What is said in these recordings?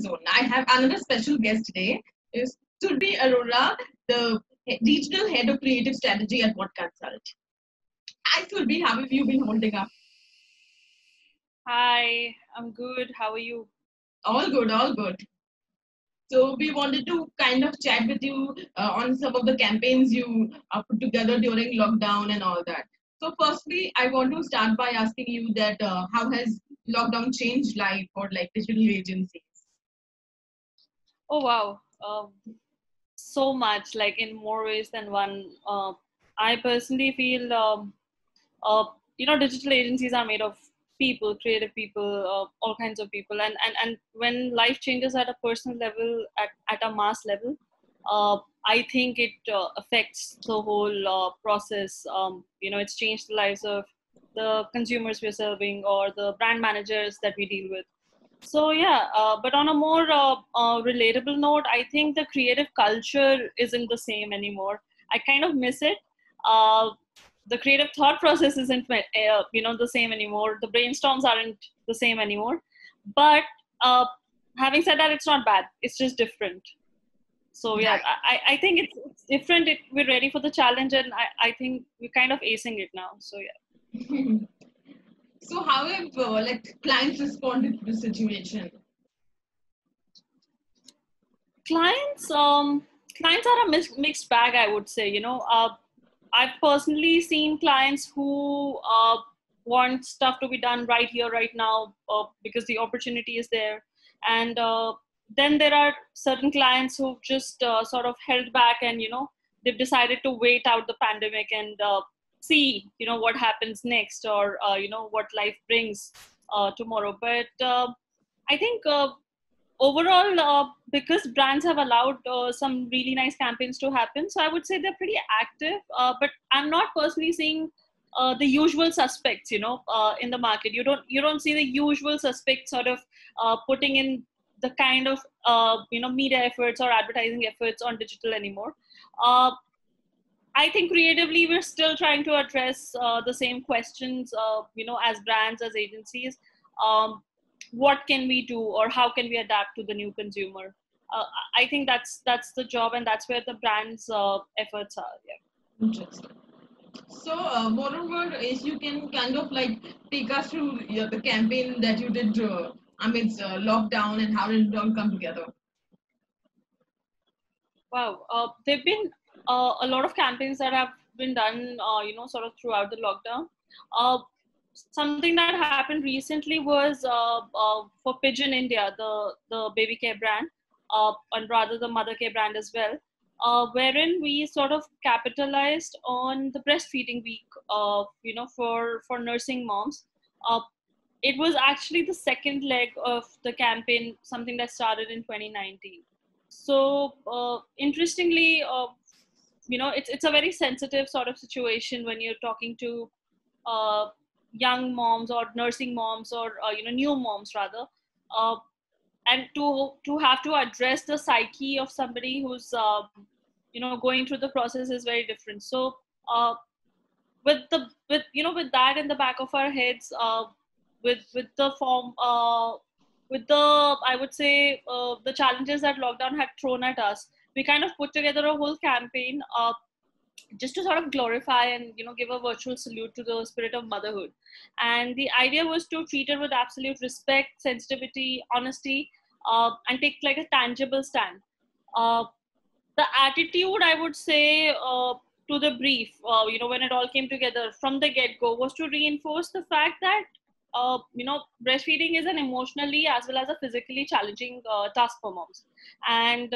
zone. I have another special guest today, is Surbhi Arora, the regional head of creative strategy at WATConsult. Hi Surbhi, how have you been holding up? Hi, I'm good. How are you? All good, all good. So we wanted to kind of chat with you on some of the campaigns you put together during lockdown and all that. So firstly, I want to start by asking you that how has lockdown changed life for like digital agencies? Oh wow, so much, like in more ways than one. I personally feel, you know, digital agencies are made of people, creative people, all kinds of people, and when life changes at a personal level, at a mass level, I think it affects the whole process. You know, it's changed the lives of the consumers we're serving or the brand managers that we deal with. So yeah, but on a more relatable note, I think the creative culture isn't the same anymore. I kind of miss it. The creative thought process isn't, you know, the same anymore. The brainstorms aren't the same anymore. But having said that, it's not bad. It's just different. So yeah, I think it's different. We're ready for the challenge, and I think we're kind of acing it now. So yeah. So how have like clients responded to the situation? Clients, clients are a mixed bag, I would say. You know, I've personally seen clients who want stuff to be done right here, right now, because the opportunity is there. And then there are certain clients who've just sort of held back and, you know, they've decided to wait out the pandemic and see, you know, what happens next or, you know, what life brings tomorrow. But I think overall, because brands have allowed some really nice campaigns to happen, so I would say they're pretty active, but I'm not personally seeing the usual suspects, you know, in the market. You don't see the usual suspects sort of putting in the kind of, you know, media efforts or advertising efforts on digital anymore. I think creatively, we're still trying to address the same questions, you know, as brands, as agencies. What can we do or how can we adapt to the new consumer? I think that's the job and that's where the brand's efforts are. Yeah. Interesting. So moreover, if you can kind of like take us through the campaign that you did amidst lockdown and how did it all come together? Wow, there have been a lot of campaigns that have been done, you know, sort of throughout the lockdown. Something that happened recently was for Pigeon India, the baby care brand, and rather the mother care brand as well, wherein we sort of capitalized on the breastfeeding week, you know, for nursing moms. It was actually the second leg of the campaign, something that started in 2019. So interestingly, you know, it's a very sensitive sort of situation when you're talking to young moms or nursing moms or you know, new moms rather, and to have to address the psyche of somebody who's you know, going through the process is very different. So with you know, with that in the back of our heads, with the form, with the, I would say, the challenges that lockdown had thrown at us, we kind of put together a whole campaign just to sort of glorify and, you know, give a virtual salute to the spirit of motherhood. And the idea was to treat it with absolute respect, sensitivity, honesty, and take like a tangible stand. The attitude, I would say, to the brief, you know, when it all came together from the get-go, was to reinforce the fact that, you know, breastfeeding is an emotionally as well as a physically challenging task for moms. And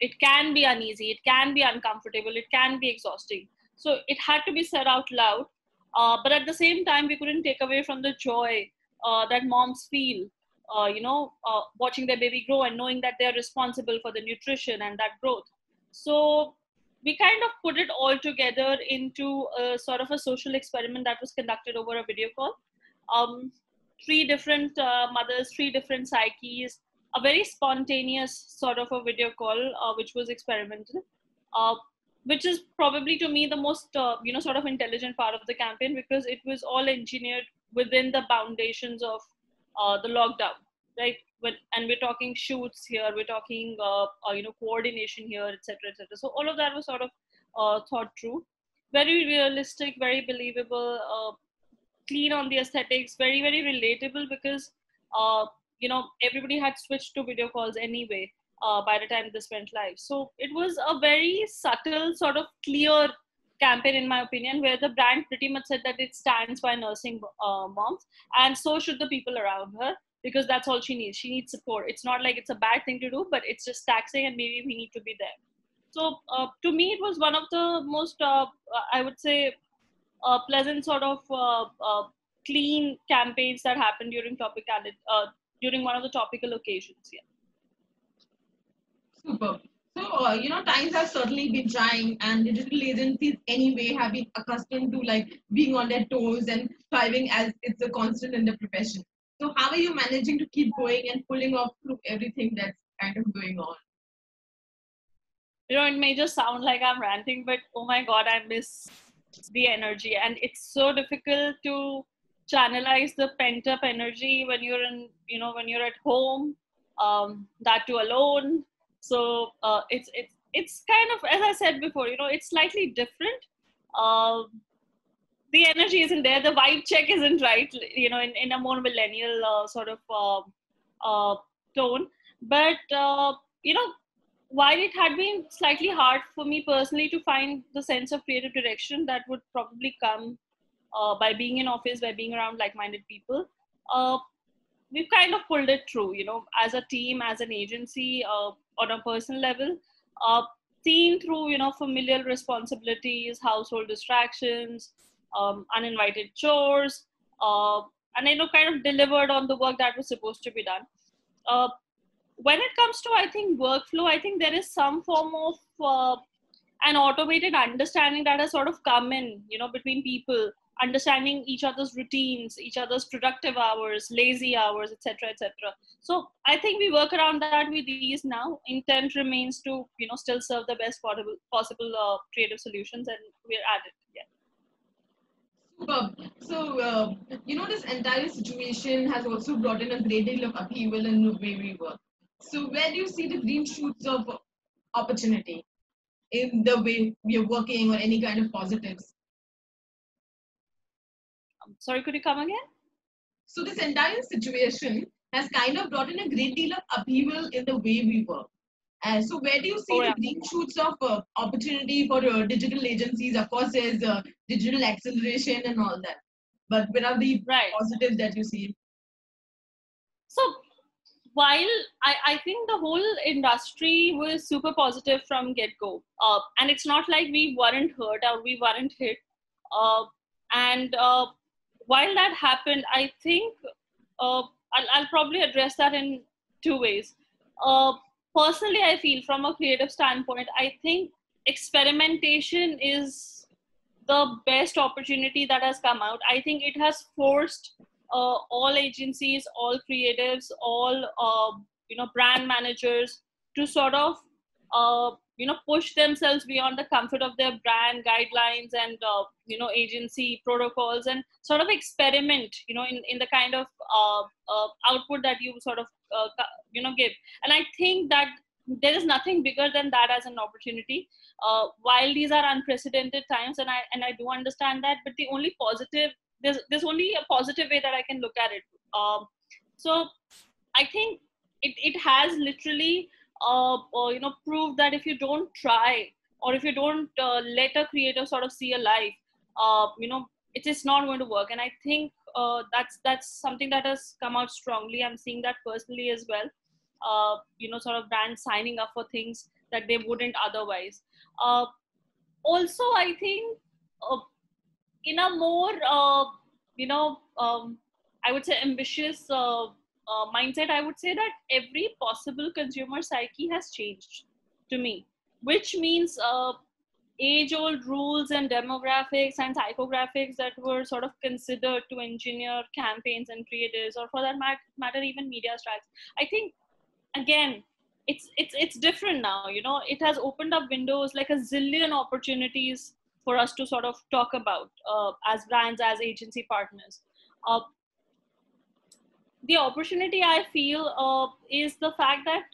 it can be uneasy, it can be uncomfortable, it can be exhausting. So it had to be said out loud. But at the same time, we couldn't take away from the joy that moms feel, you know, watching their baby grow and knowing that they're responsible for the nutrition and that growth. So we kind of put it all together into a sort of a social experiment that was conducted over a video call. 3 different mothers, 3 different psyches, a very spontaneous sort of a video call, which was experimental, which is probably to me the most, you know, sort of intelligent part of the campaign, because it was all engineered within the foundations of the lockdown, right? and we're talking shoots here, we're talking coordination here, etc., etc. So all of that was sort of thought through, very realistic, very believable, clean on the aesthetics, very, very relatable, because everybody had switched to video calls anyway by the time this went live. So it was a very subtle, sort of clear campaign, in my opinion, where the brand pretty much said that it stands by nursing moms, and so should the people around her, because that's all she needs. She needs support. It's not like it's a bad thing to do, but it's just taxing, and maybe we need to be there. So to me, it was one of the most, I would say, pleasant sort of clean campaigns that happened during one of the topical occasions. Yeah. Super. So, times have certainly been trying, and digital agencies anyway have been accustomed to like being on their toes and striving, as it's a constant in the profession. So how are you managing to keep going and pulling off through everything that's kind of going on? It may just sound like I'm ranting, but oh my God, I miss the energy. And it's so difficult to channelize the pent up energy when you're in, when you're at home, that too alone. So it's kind of, as I said before, it's slightly different. The energy isn't there. The vibe check isn't right, in a more millennial sort of tone. But, while it had been slightly hard for me personally to find the sense of creative direction that would probably come by being in office, by being around like-minded people, we've kind of pulled it through, as a team, as an agency, on a personal level, seen through, familial responsibilities, household distractions, uninvited chores, and kind of delivered on the work that was supposed to be done. When it comes to, I think, workflow, I think there is some form of an automated understanding that has sort of come in, between people, understanding each other's routines, each other's productive hours, lazy hours, etc., etc. So I think we work around that with ease now. Intent remains to, still serve the best possible creative solutions, and we're at it. Yeah. So, this entire situation has also brought in a great deal of upheaval in the way we work. So where do you see the green shoots of opportunity in the way we are working, or any kind of positives? I'm sorry, could you come again? So this entire situation has kind of brought in a great deal of upheaval in the way we work. So where do you see the green shoots of opportunity for digital agencies? Of course, there's digital acceleration and all that. But where are the positives that you see? So while I think the whole industry was super positive from get-go, and it's not like we weren't hurt or we weren't hit. While that happened, I think I'll probably address that in two ways. Personally, I feel from a creative standpoint, I think experimentation is the best opportunity that has come out. I think it has forced all agencies, all creatives, all brand managers to sort of push themselves beyond the comfort of their brand guidelines and agency protocols, and sort of experiment, in the kind of output that you sort of give. And I think that there is nothing bigger than that as an opportunity. While these are unprecedented times, and I do understand that, but the only positive, there's only a positive way that I can look at it. So I think it has literally proved that if you don't try, or if you don't let a creator sort of see a life, it is not going to work. And I think that's something that has come out strongly. I'm seeing that personally as well. Sort of brands signing up for things that they wouldn't otherwise. Also, I think in a more, I would say ambitious mindset, I would say that every possible consumer psyche has changed to me, which means age-old rules and demographics and psychographics that were sort of considered to engineer campaigns and creatives, or for that matter, even media strategies. I think, again, it's different now, It has opened up windows, like a zillion opportunities for us to sort of talk about as brands, as agency partners. the opportunity I feel is the fact that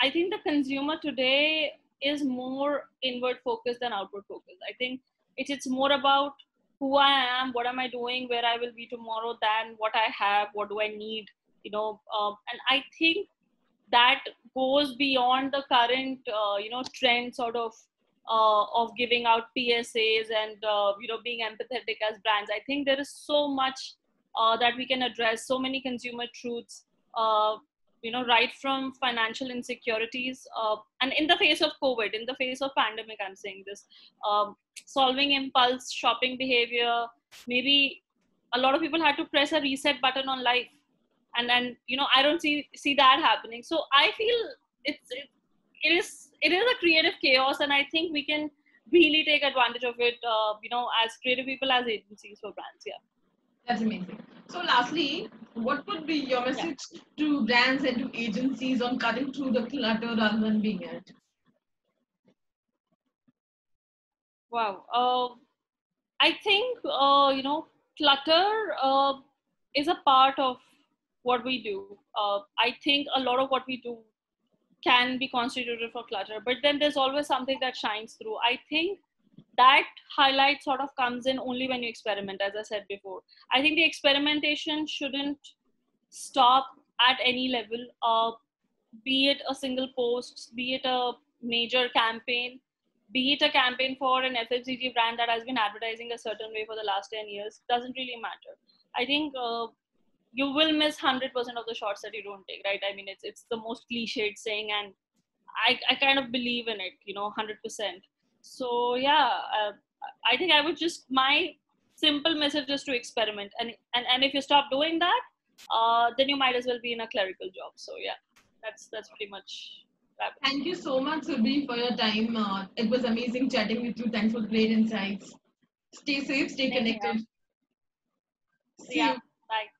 I think the consumer today is more inward focused than outward focused. I think it's more about who I am, what am I doing, where I will be tomorrow, than what I have, what do I need, you know. And I think that goes beyond the current, you know, trend sort of giving out PSAs and, you know, being empathetic as brands. I think there is so much that we can address, so many consumer truths, you know, right from financial insecurities and in the face of COVID, in the face of pandemic, I'm saying this, solving impulse shopping behavior. Maybe a lot of people had to press a reset button on life. And then, you know, I don't see that happening. So I feel it is a creative chaos, and I think we can really take advantage of it, you know, as creative people, as agencies, for brands. Yeah. That's amazing. So lastly, what would be your message to brands and to agencies on cutting through the clutter rather than being it? Wow. I think, you know, clutter is a part of what we do. I think a lot of what we do can be constituted for clutter, but then there's always something that shines through. I think that highlight sort of comes in only when you experiment, as I said before. I think the experimentation shouldn't stop at any level, be it a single post, be it a major campaign, be it a campaign for an FMCG brand that has been advertising a certain way for the last 10 years, doesn't really matter. I think you will miss 100% of the shots that you don't take, right? I mean, it's the most cliched saying, and I kind of believe in it, you know, 100%. So yeah, I think I would just, my simple message is to experiment. And if you stop doing that, then you might as well be in a clerical job. So yeah, that's pretty much that. Thank you so much, Surbhi, for your time. It was amazing chatting with you. Thanks for great insights. Stay safe, stay connected. See you. Bye.